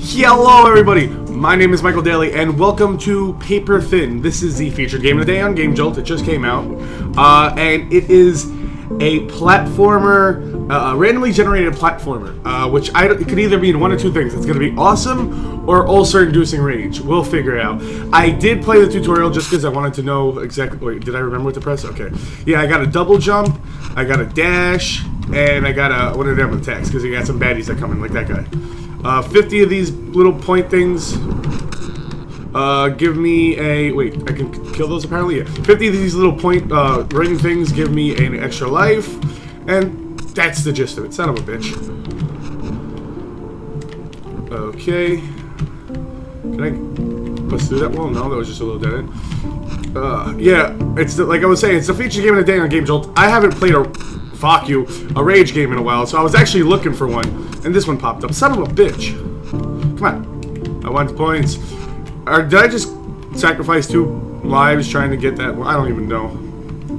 Hello everybody, my name is Michael Daly and welcome to Paper Thin. This is the featured game of the day on Game Jolt. It just came out and it is a platformer, a randomly generated platformer, which it could either mean one or two things. It's going to be awesome or ulcer-inducing rage. We'll figure it out. I did play the tutorial just because I wanted to know exactly. Wait, did I remember what to press? Okay. Yeah, I got a double jump, I got a dash, and I got a one of them attacks because you got some baddies that come in, like that guy. 50 of these little point things give me a... Wait, I can kill those apparently? Yeah. 50 of these little point ring things give me an extra life. And that's the gist of it. Son of a bitch. Okay. Can I bust through that wall? No, that was just a little dead end. Yeah, it's the, like I was saying, it's the featured game of the day on Game Jolt. I haven't played a rage game in a while, so I was actually looking for one. And this one popped up. Son of a bitch. Come on. I want points. Or did I just sacrifice 2 lives trying to get that one? I don't even know.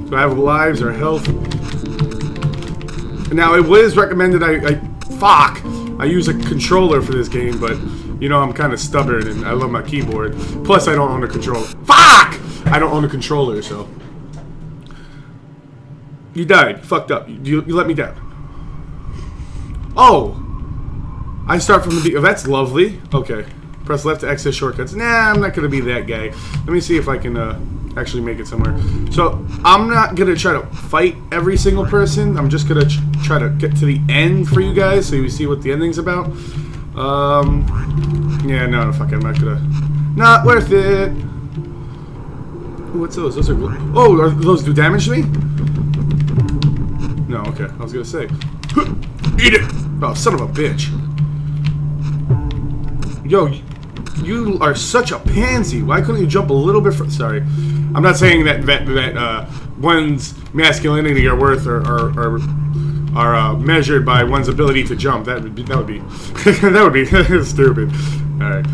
Do I have lives or health? Now, it was recommended Fuck! I use a controller for this game, but... You know, I'm kind of stubborn and I love my keyboard. Plus, I don't own a controller. Fuck! I don't own a controller, so... You died. You fucked up. You let me down. Oh! I start from the beat. Oh, that's lovely. Okay. Press left to access shortcuts. Nah, I'm not going to be that guy. Let me see if I can actually make it somewhere. So, I'm not going to try to fight every single person. I'm just going to try to get to the end for you guys so you see what the ending's about. Yeah, no, fuck it. I'm not going to... Not worth it! Ooh, what's those? Those are... Oh, are those do damage to me? No, okay. I was going to say... Eat it! Oh, son of a bitch. Yo, you are such a pansy. Why couldn't you jump a little bit further? Sorry. I'm not saying that one's masculinity or worth are measured by one's ability to jump. That would be that would be stupid. All right.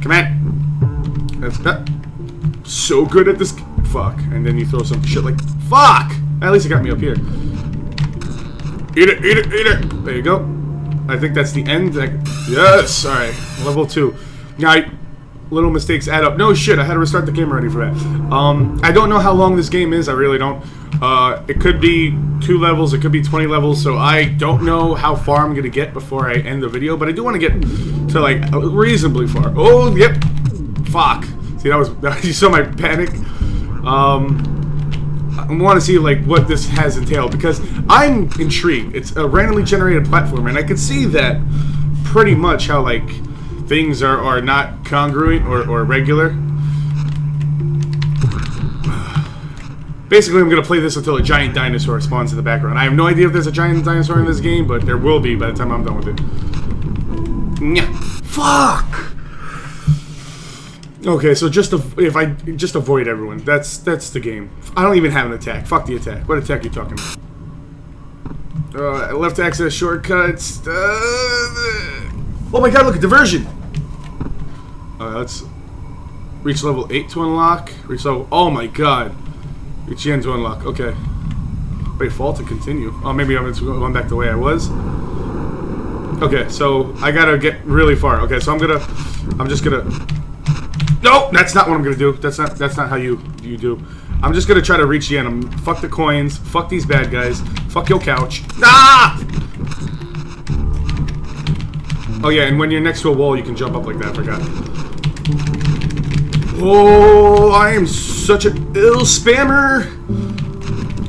Come on. That's not so good at this. Fuck. And then you throw some shit like fuck. At least it got me up here. Eat it, eat it, eat it. There you go. I think that's the end. Yes! Alright. Level 2. Alright. Little mistakes add up. No shit, I had to restart the game already for that. I don't know how long this game is. I really don't. It could be 2 levels. It could be 20 levels. So I don't know how far I'm going to get before I end the video. But I do want to get to, like, reasonably far. Oh, yep. Fuck. See, that was... You saw my panic? I want to see, like, what this has entailed, because I'm intrigued. It's a randomly generated platform, and I can see that pretty much how, like, things are not congruent or regular. Basically, I'm going to play this until a giant dinosaur spawns in the background. I have no idea if there's a giant dinosaur in this game, but there will be by the time I'm done with it. Fuck! Okay, so if I just avoid everyone, that's the game. I don't even have an attack. Fuck the attack. What attack are you talking about? Left to access shortcuts. Oh my god! Look at diversion. Let's reach level 8 to unlock. Reach level. Oh my god! Reach the end to unlock. Okay. Wait, fall to continue. Oh, maybe I'm just going back the way I was. Okay, so I gotta get really far. Okay, so I'm just gonna. No, that's not what I'm gonna do. That's not how you do. I'm just gonna try to reach the end. Fuck the coins. Fuck these bad guys. Fuck your couch. Ah! Oh yeah, and when you're next to a wall, you can jump up like that. I forgot. Oh, I am such an ill spammer.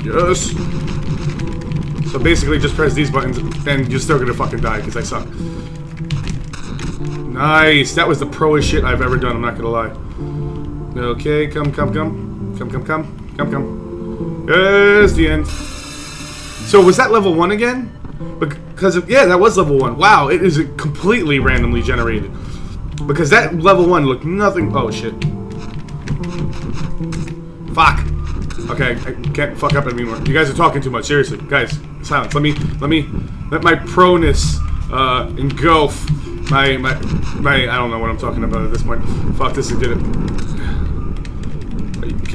Yes. So basically, just press these buttons, and you're still gonna fucking die because I suck. Nice. That was the pro-est shit I've ever done, I'm not gonna lie. Okay, come. Yes, the end. So was that level 1 again? Because of, yeah, that was level 1. Wow, it is completely randomly generated. Because that level 1 looked nothing... Oh, shit. Fuck. Okay, I can't fuck up anymore. You guys are talking too much, seriously. Guys, silence. Let my proness engulf... I don't know what I'm talking about at this point. Fuck this, I did it.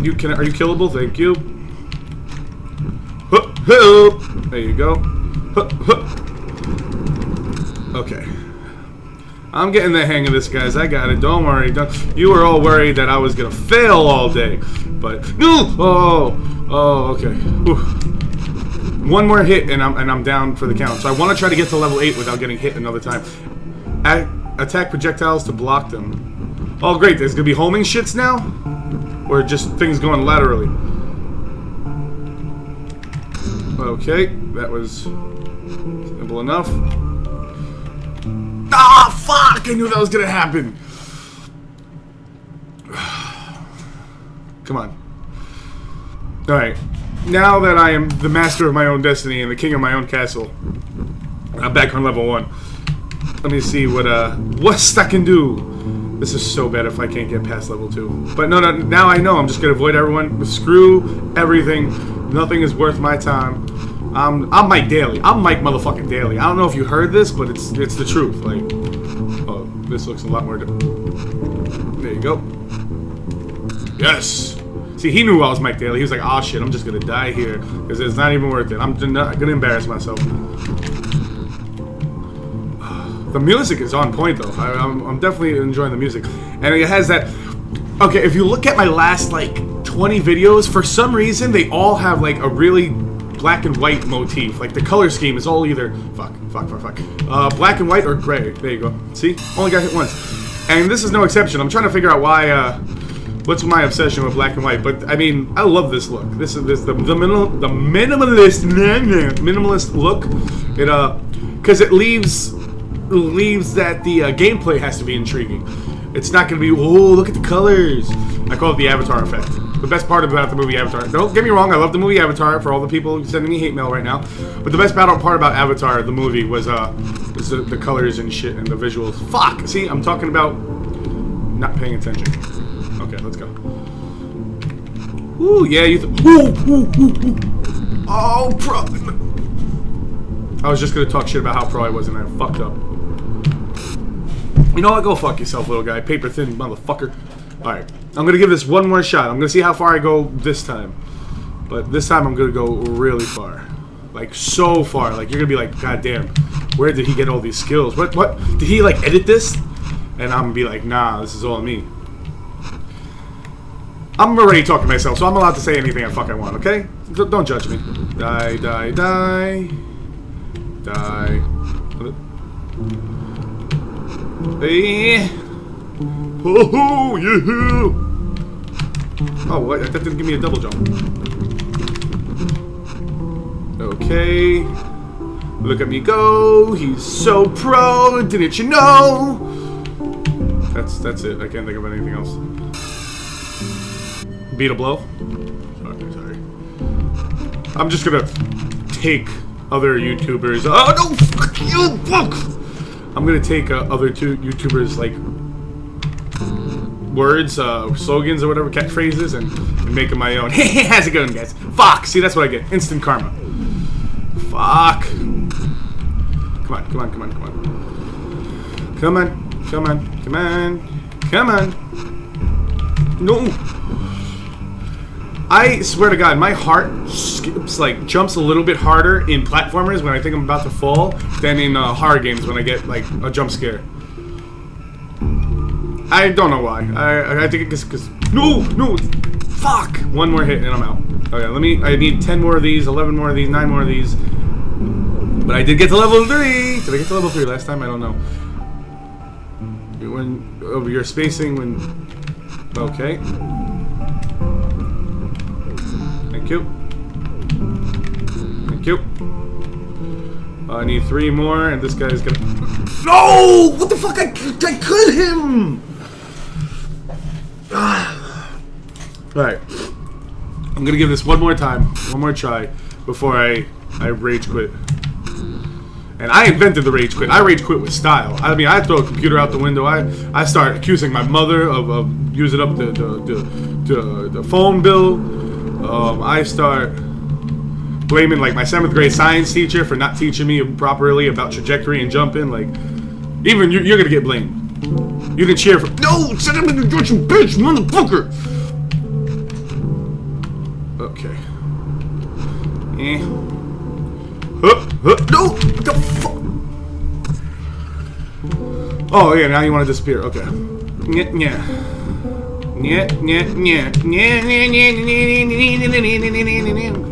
Are you killable? Thank you. There you go. Okay. I'm getting the hang of this, guys. I got it. Don't worry. You were all worried that I was gonna fail all day, but no. Oh, okay. Whew. One more hit and I'm down for the count. So I want to try to get to level 8 without getting hit another time. Attack projectiles to block them. Oh great, there's gonna be homing shits now, or just things going laterally. Okay, that was simple enough. Ah, fuck! I knew that was gonna happen. Come on. All right. Now that I am the master of my own destiny and the king of my own castle, I'm back on level 1. Let me see what I can do. This is so bad if I can't get past level 2. But no, now I know I'm just gonna avoid everyone. Screw everything. Nothing is worth my time. I'm Mike Daly. I'm Mike motherfucking Daly. I don't know if you heard this, but it's the truth. Like, oh, this looks a lot more. There you go. Yes. See, he knew I was Mike Daly. He was like, "Oh shit, I'm just gonna die here because it's not even worth it. I'm not gonna embarrass myself." The music is on point, though. I'm definitely enjoying the music, and it has that. Okay, if you look at my last like 20 videos, for some reason they all have like a really black and white motif. Like the color scheme is all either black and white or gray. There you go. See, only got hit once, and this is no exception. I'm trying to figure out why. What's my obsession with black and white? But I mean, I love this look. This is the minimalist look. It because it leaves that the gameplay has to be intriguing. It's not gonna be oh look at the colors. I call it the Avatar effect. The best part about the movie Avatar. Don't get me wrong, I love the movie Avatar. For all the people sending me hate mail right now, but the best part about Avatar the movie was the colors and shit and the visuals. Fuck. See, I'm talking about not paying attention. Okay, let's go. Ooh, yeah, you oh, pro. I was just gonna talk shit about how pro I was and I fucked up. You know what? Go fuck yourself, little guy. Paper thin motherfucker. Alright, I'm gonna give this one more shot. I'm gonna see how far I go this time. But this time I'm gonna go really far. Like, so far. Like, you're gonna be like, goddamn, where did he get all these skills? What? Did he, like, edit this? And I'm gonna be like, nah, this is all me. I'm already talking to myself, so I'm allowed to say anything I fucking want, okay? Don't judge me. Die, die, die. Die. Hey. Oh, yeah. Oh, what? That didn't give me a double jump. Okay. Look at me go. He's so pro. Didn't you know? That's it. I can't think of anything else. Beat a blow? Okay, sorry. I'm just gonna take other YouTubers. Oh no! Fuck you! Fuck! I'm gonna take other two YouTubers' like words, slogans or whatever, catchphrases, and make them my own. Hey, how's it going, guys? Fuck! See, that's what I get. Instant karma. Fuck! Come on! Come on! Come on! Come on! Come on! Come on! Come on! Come on! No! I swear to God, my heart skips, like, jumps a little bit harder in platformers when I think I'm about to fall than in horror games when I get, like, a jump scare. I don't know why. I think it's because... No! No! Fuck! One more hit and I'm out. Okay, let me... I need 10 more of these, 11 more of these, 9 more of these. But I did get to level 3! Did I get to level 3 last time? I don't know. When... Oh, you're spacing when... Okay. Thank you. Thank you. I need 3 more, and this guy is gonna. No! What the fuck? I killed him! Alright. I'm gonna give this one more time, one more try, before I rage quit. And I invented the rage quit. I rage quit with style. I mean, I throw a computer out the window. I start accusing my mother of using up the phone bill. I start blaming like my 7th grade science teacher for not teaching me properly about trajectory and jumping. Like, even you're gonna get blamed. You can cheer for no, send him in the direction, bitch, motherfucker. Okay. Eh. No, what the fuck. Oh, yeah, now you want to disappear. Okay.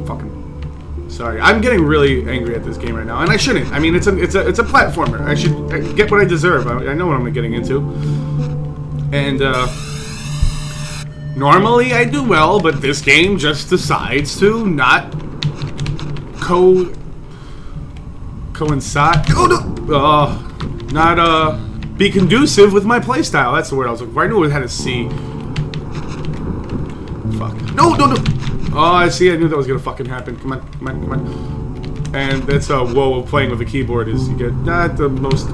Fucking. Sorry. I'm getting really angry at this game right now, and I shouldn't. I mean, it's a platformer. I should get what I deserve. I know what I'm getting into. And, normally I do well, but this game just decides to not coincide. Oh no! Not be conducive with my playstyle. That's the word I was looking for. I knew it had a C. Fuck. No, no, no! Oh, I see. I knew that was gonna fucking happen. Come on, come on, come on. And that's woe of playing with a keyboard is you get not the most.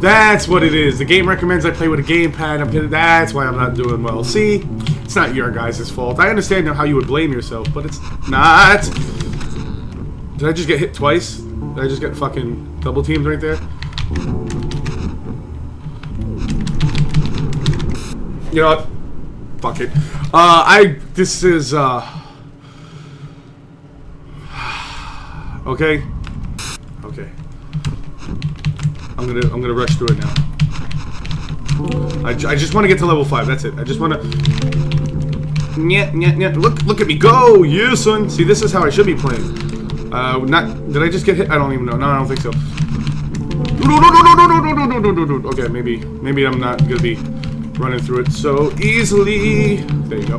That's what it is. The game recommends I play with a gamepad. That's why I'm not doing well. See? It's not your guys' fault. I understand how you would blame yourself, but it's not. Did I just get hit twice? Did I just get fucking double teamed right there? You know what? Fuck it. Okay. Okay. I'm gonna rush through it now. I just want to get to level 5. That's it. I just want to. Look at me go, you son. See, this is how I should be playing. Not. Did I just get hit? I don't even know. No, I don't think so. No. Okay, maybe I'm not gonna be running through it so easily. There you go.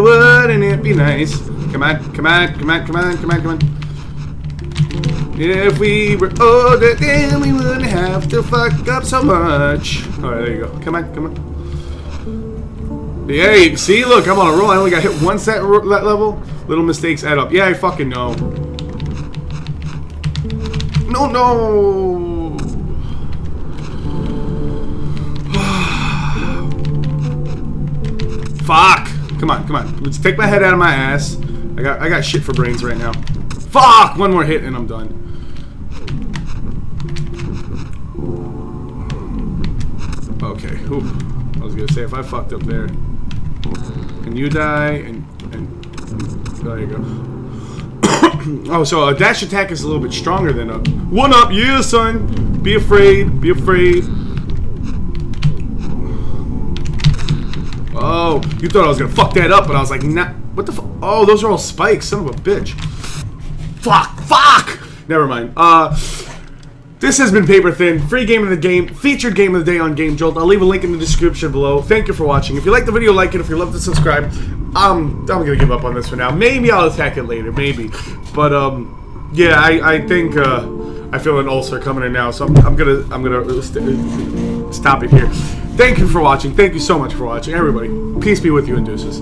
Wouldn't it be nice? Come on. If we were older, then we wouldn't have to fuck up so much. Alright, there you go. Come on. Yeah, you see? Look, I'm on a roll. I only got hit once that level. Little mistakes add up. Yeah, I fucking know. No. Fuck. Come on. Let's take my head out of my ass. I got shit for brains right now. Fuck! One more hit and I'm done. Okay, I was gonna say, if I fucked up there, and you die, and there you go. Oh, so a dash attack is a little bit stronger than a 1-up, yeah, son! Be afraid. Oh, you thought I was gonna fuck that up, but I was like, nah, what the fuck? Oh, those are all spikes, son of a bitch. Fuck! Never mind. This has been Paper Thin, free game of the game, featured game of the day on Game Jolt. I'll leave a link in the description below. Thank you for watching. If you liked the video, like it. If you loved it, subscribe. I'm gonna give up on this for now. Maybe I'll attack it later, maybe. But yeah, I think I feel an ulcer coming in now, so I'm gonna stop it here. Thank you for watching. Thank you so much for watching, everybody. Peace be with you and deuces.